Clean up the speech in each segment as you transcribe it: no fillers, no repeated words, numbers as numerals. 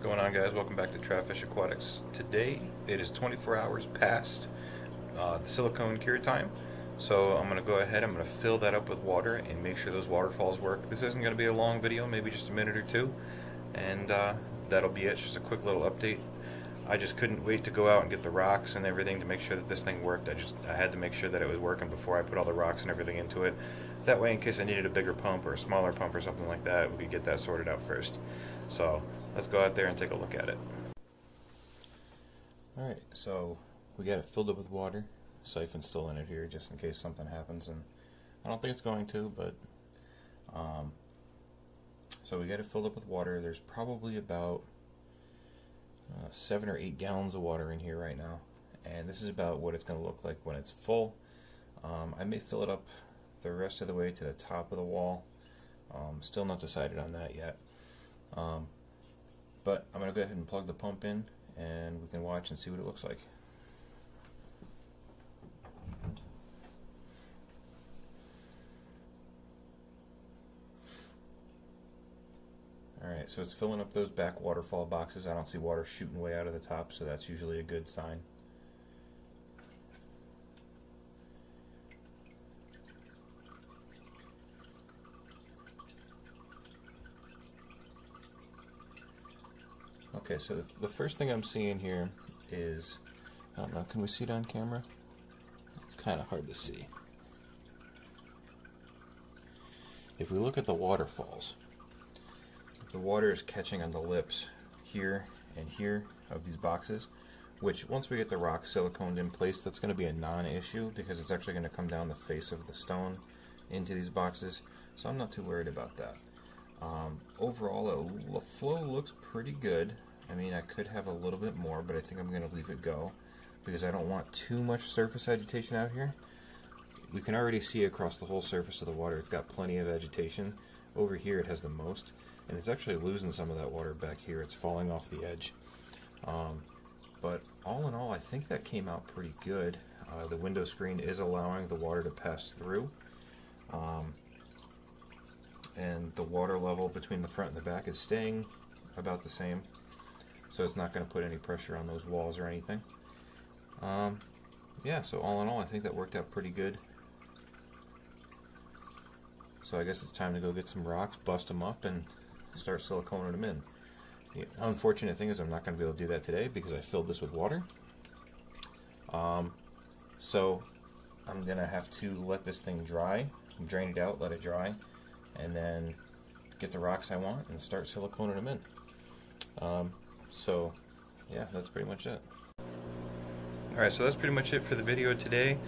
What's going on, guys? Welcome back to Trafish Aquatics. Today it is 24 hours past the silicone cure time, so I'm gonna go ahead, I'm gonna fill that up with water and make sure those waterfalls work. This isn't gonna be a long video, maybe just a minute or two, and that'll be it. Just a quick little update. I just couldn't wait to go out and get the rocks and everything to make sure that this thing worked. I had to make sure that it was working before I put all the rocks and everything into it. That way, in case I needed a bigger pump or a smaller pump or something like that, we could get that sorted out first. So let's go out there and take a look at it. Alright, so we got it filled up with water. Siphon's still in it here just in case something happens, and I don't think it's going to, but so we got it filled up with water. There's probably about 7 or 8 gallons of water in here right now, and this is about what it's going to look like when it's full. I may fill it up the rest of the way to the top of the wall. Still not decided on that yet, but I'm going to go ahead and plug the pump in and we can watch and see what it looks like. Alright, so it's filling up those back waterfall boxes. I don't see water shooting way out of the top, so that's usually a good sign. Okay, so the first thing I'm seeing here is, I don't know, can we see it on camera? It's kind of hard to see. If we look at the waterfalls, the water is catching on the lips here and here of these boxes, which once we get the rock siliconed in place, that's going to be a non-issue because it's actually going to come down the face of the stone into these boxes, so I'm not too worried about that. Overall, the flow looks pretty good. I mean, I could have a little bit more, but I think I'm going to leave it go because I don't want too much surface agitation out here. We can already see across the whole surface of the water, it's got plenty of agitation. Over here it has the most, and it's actually losing some of that water back here. It's falling off the edge. But all in all, I think that came out pretty good. The window screen is allowing the water to pass through, and the water level between the front and the back is staying about the same, so it's not going to put any pressure on those walls or anything. Yeah, so all in all, I think that worked out pretty good. So I guess it's time to go get some rocks, bust them up, and start siliconing them in. The unfortunate thing is I'm not going to be able to do that today because I filled this with water. So I'm going to have to let this thing dry, drain it out, let it dry, and then get the rocks I want and start siliconing them in. So yeah, that's pretty much it. Alright, so that's pretty much it for the video today.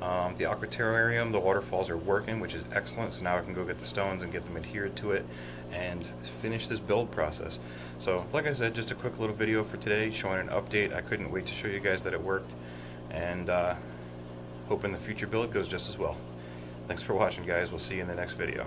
The Aquaterrarium, the waterfalls are working, which is excellent, so now I can go get the stones and get them adhered to it and finish this build process. So, like I said, just a quick little video for today showing an update. I couldn't wait to show you guys that it worked, and hoping the future build goes just as well. Thanks for watching, guys. We'll see you in the next video.